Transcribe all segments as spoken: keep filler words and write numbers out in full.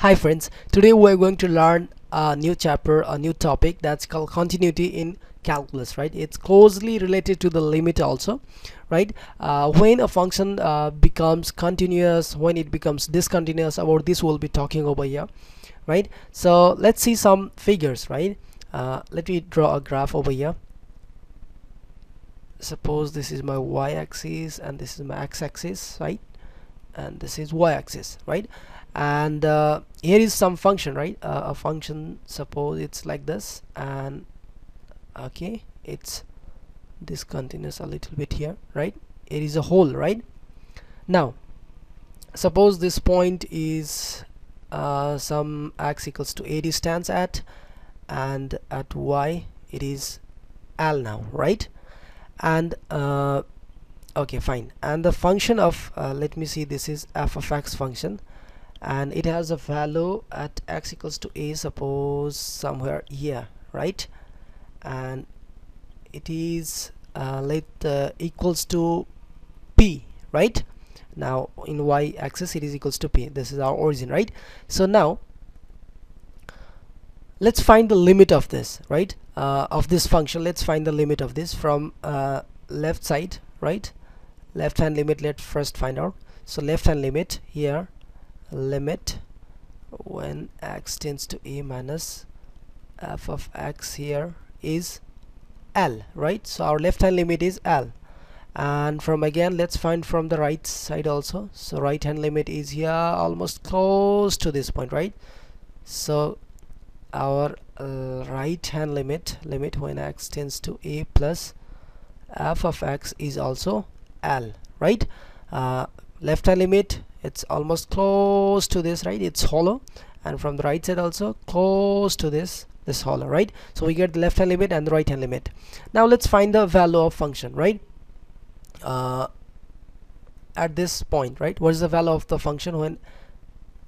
Hi friends, today we're going to learn a new chapter, a new topic that's called continuity in calculus, right? It's closely related to the limit also, right? Uh, when a function uh, becomes continuous, when it becomes discontinuous, about this we'll be talking over here, right? So let's see some figures, right? Uh, let me draw a graph over here. Suppose this is my y-axis and this is my x-axis, right? And this is y-axis, right? And uh, here is some function, right? Uh, a function, suppose it's like this, and okay, it's discontinuous a little bit here, right? It is a hole, right? Now suppose this point is uh, some x equals to eighty stands at, and at y it is L now, right? And uh, okay, fine. And the function of uh, let me see, this is f of x function, and it has a value at x equals to a, suppose somewhere here, right? And it is uh, let uh, equals to p, right? Now in y axis it is equals to p. This is our origin, right? So now let's find the limit of this, right? Uh, of this function, let's find the limit of this from uh, left side, right? Left hand limit, let's first find out. So left hand limit here, limit when x tends to a minus f of x here is L, right? So our left hand limit is L, and from again let's find from the right side also. So right hand limit is here, almost close to this point, right? So our uh, right hand limit limit when x tends to a plus f of x is also L, right? Uh, left hand limit, it's almost close to this, right? It's hollow, and from the right side also close to this this hollow, right? So we get the left hand limit and the right hand limit. Now let's find the value of function, right? Uh, at this point, right, what is the value of the function when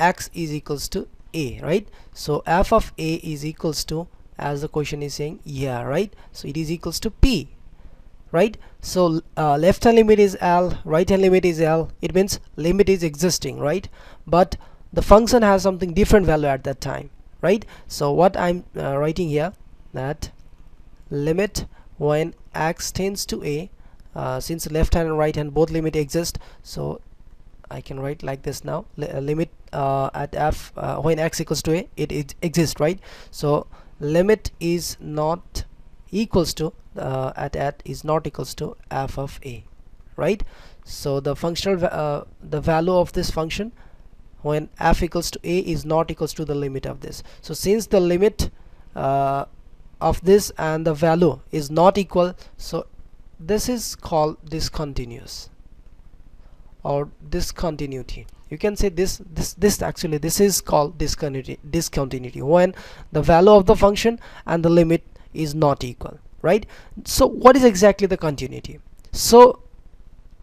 x is equals to a, right? So f of a is equals to, as the question is saying, yeah, right? So it is equals to p, right? So uh, left hand limit is L, right hand limit is L. It means limit is existing, right? But the function has something different value at that time, right? So what I'm uh, writing here, that limit when x tends to a, uh, since left hand and right hand both limit exist, so I can write like this now. L limit uh, at f uh, when x equals to a, it, it exists, right? So limit is not equals to uh, at at is not equals to f of a, right? So the functional uh, the value of this function when f equals to a is not equals to the limit of this. So since the limit uh, of this and the value is not equal, so this is called discontinuous or discontinuity. You can say this this this actually this is called discontinuity discontinuity when the value of the function and the limit is not equal, right? So what is exactly the continuity? So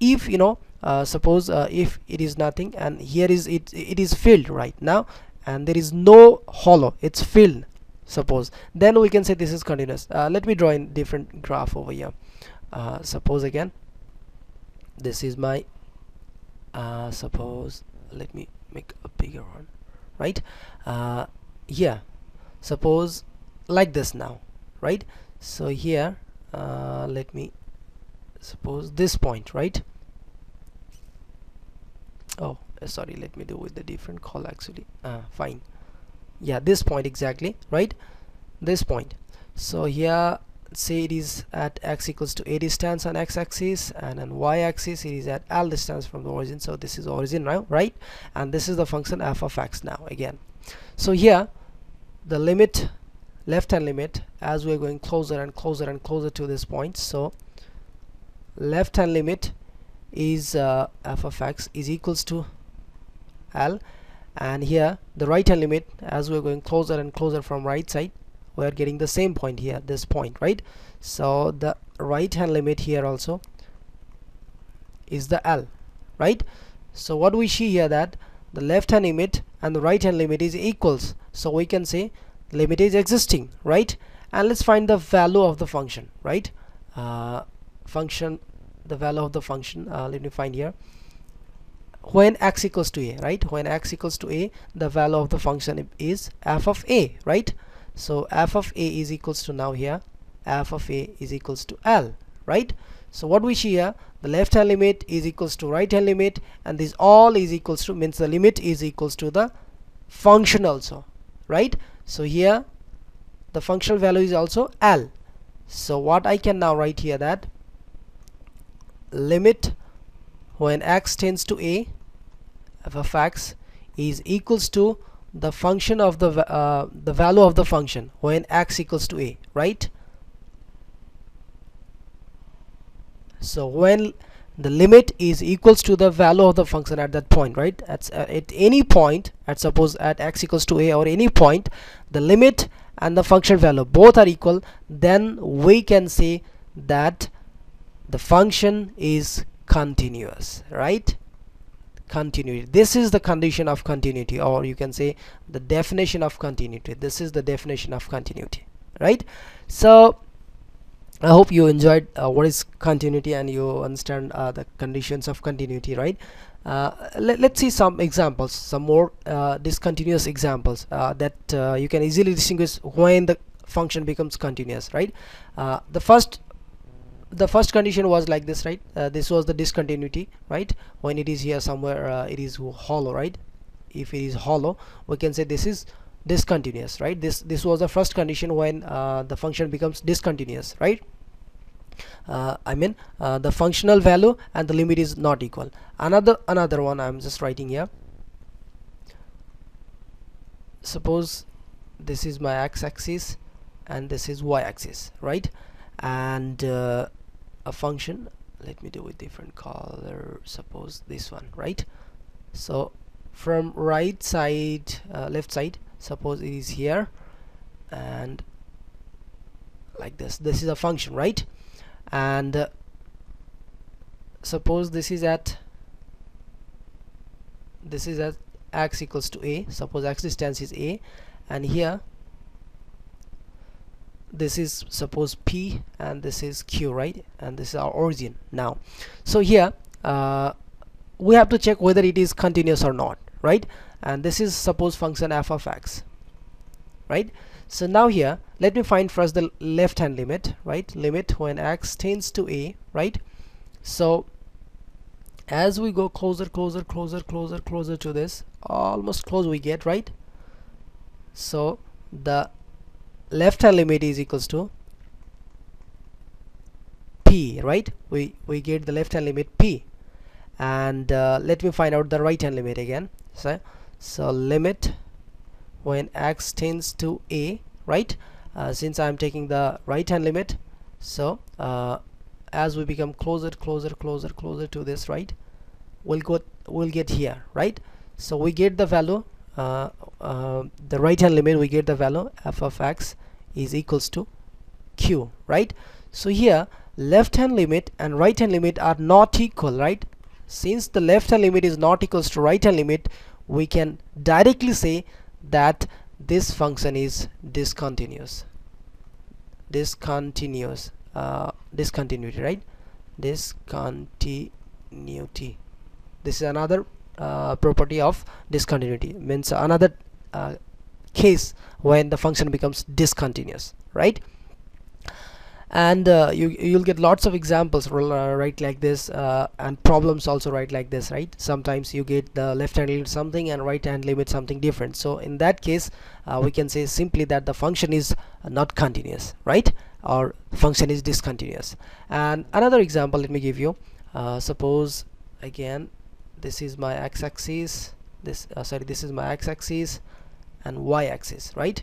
if you know, uh, suppose uh, if it is nothing and here is it it is filled right now, and there is no hollow, it's filled, suppose, then we can say this is continuous. Uh, let me draw in different graph over here. Uh, suppose again this is my uh, suppose, let me make a bigger one, right? Uh, yeah, suppose like this now, right? So here uh, let me suppose this point, right? Oh sorry, let me do with the different call actually. Uh, fine, yeah, this point exactly, right? This point. So here say it is at x equals to a distance on x-axis, and on y-axis it is at L distance from the origin. So this is origin now, right? And this is the function f of x now again. So here the limit, left hand limit, as we're going closer and closer and closer to this point, so left hand limit is uh, f of x is equals to L, and here the right hand limit, as we're going closer and closer from right side, we're getting the same point here, this point, right? So the right hand limit here also is the L, right? So what we see here, that the left hand limit and the right hand limit is equals, so we can say limit is existing, right? And let's find the value of the function, right? Uh, function, the value of the function, uh, let me find here. when x equals to a, right? When x equals to a, the value of the function is f of a, right? So f of a is equals to, now here f of a is equals to L, right? So what we see here, the left hand limit is equals to right hand limit, and this all is equals to, means the limit is equals to the function also, right? So here the functional value is also L. So what I can now write here, that limit when x tends to a, f of x is equals to the function of the uh, the value of the function when x equals to a, right? So when the limit is equals to the value of the function at that point, right? At, uh, at any point, at suppose at x equals to a or any point, the limit and the function value both are equal, then we can say that the function is continuous, right? Continuity. This is the condition of continuity, or you can say the definition of continuity. This is the definition of continuity, right? So I hope you enjoyed uh, what is continuity, and you understand uh, the conditions of continuity, right? Uh, let, let's see some examples, some more uh, discontinuous examples uh, that uh, you can easily distinguish when the function becomes continuous, right? Uh, the first the first condition was like this, right? Uh, this was the discontinuity, right? When it is here somewhere, uh, it is hollow, right? If it is hollow, we can say this is discontinuous, right? This this was the first condition when uh, the function becomes discontinuous, right? uh, I mean uh, the functional value and the limit is not equal. Another another one I'm just writing here. Suppose this is my x-axis and this is y-axis, right? And uh, a function, let me do a different color, suppose this one, right? So from right side, uh, left side, suppose it is here, and like this, this is a function, right? And uh, suppose this is at this is at x equals to a, suppose x distance is a, and here this is suppose p and this is q, right? And this is our origin now. So here uh, we have to check whether it is continuous or not, right? And this is suppose function f of x, right? So now here let me find first the left hand limit, right? Limit when x tends to a, right? So as we go closer closer closer closer closer to this, almost close we get, right? So the left hand limit is equals to p, right? We we get the left hand limit p, and uh, let me find out the right hand limit again. So So limit when x tends to a, right? Uh, since I'm taking the right hand limit, so uh, as we become closer closer closer closer to this, right, we'll go we'll get here, right? So we get the value, uh, uh, the right hand limit, we get the value f of x is equals to q, right? So here left hand limit and right hand limit are not equal, right? Since the left hand limit is not equals to right hand limit, we can directly say that this function is discontinuous. Discontinuous, uh, discontinuity, right? Discontinuity. This is another uh, property of discontinuity. Means another uh, case when the function becomes discontinuous, right? And uh, you you'll get lots of examples, uh, right, like this, uh, and problems also, right, like this, right? Sometimes you get the left hand limit something and right hand limit something different. So in that case, uh, we can say simply that the function is not continuous, right? Or function is discontinuous. And another example, let me give you. Uh, suppose again, this is my x-axis. This uh, sorry, this is my x-axis and y-axis, right?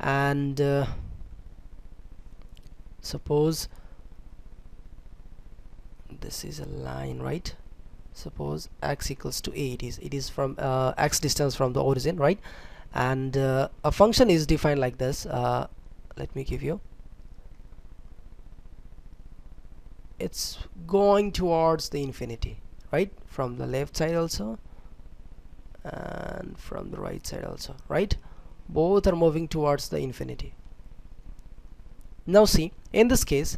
And uh, suppose this is a line, right? Suppose x equals to a, it is it is from uh, x distance from the origin, right? And uh, a function is defined like this. Uh, let me give you, it's going towards the infinity, right? From the left side also and from the right side also, right? Both are moving towards the infinity. Now see, in this case,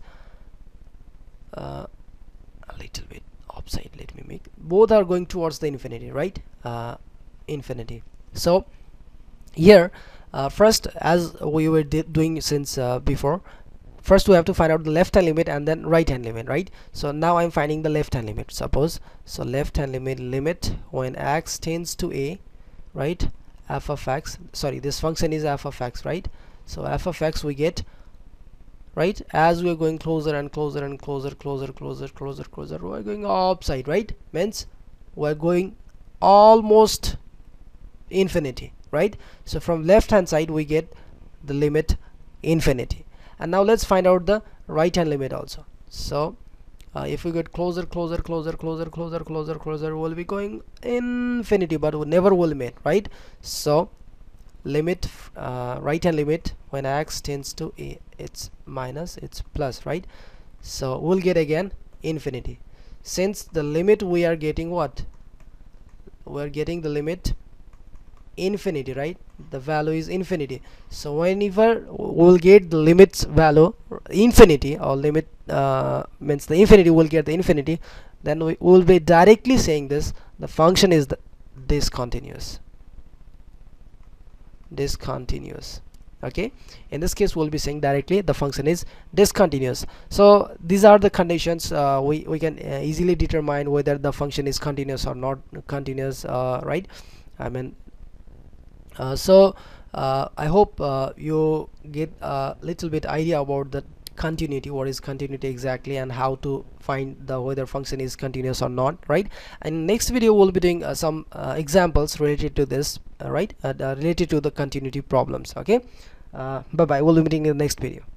uh, a little bit upside, let me make both are going towards the infinity, right? Uh, infinity. So here uh, first, as we were doing since uh, before, first we have to find out the left hand limit and then right hand limit, right? So now I'm finding the left hand limit, suppose. So left hand limit limit when x tends to a, right? F of x, sorry, this function is f of x, right? So f of x we get, right, as we're going closer and closer and closer, closer, closer, closer, closer, we're going upside, right? Means we're going almost infinity, right? So from left hand side we get the limit infinity. And now let's find out the right hand limit also. So uh, if we get closer, closer, closer, closer, closer, closer, closer, we'll be going infinity, but we never will meet, right? So limit uh, right hand limit when x tends to a, it's minus, it's plus, right? So we'll get again infinity. Since the limit we are getting, what we're getting, the limit infinity, right? The value is infinity. So whenever we'll get the limit's value infinity, or limit uh, means the infinity, we'll get the infinity, then we will be directly saying this, the function is the discontinuous. Discontinuous. Okay, in this case we'll be saying directly the function is discontinuous. So these are the conditions uh, we, we can uh, easily determine whether the function is continuous or not continuous, uh, right? I mean, Uh, so uh, I hope uh, you get a little bit idea about the continuity, what is continuity exactly, and how to find the whether function is continuous or not, right? And next video we'll be doing uh, some uh, examples related to this, uh, right, uh, related to the continuity problems. Okay, uh, bye bye, we'll be meeting in the next video.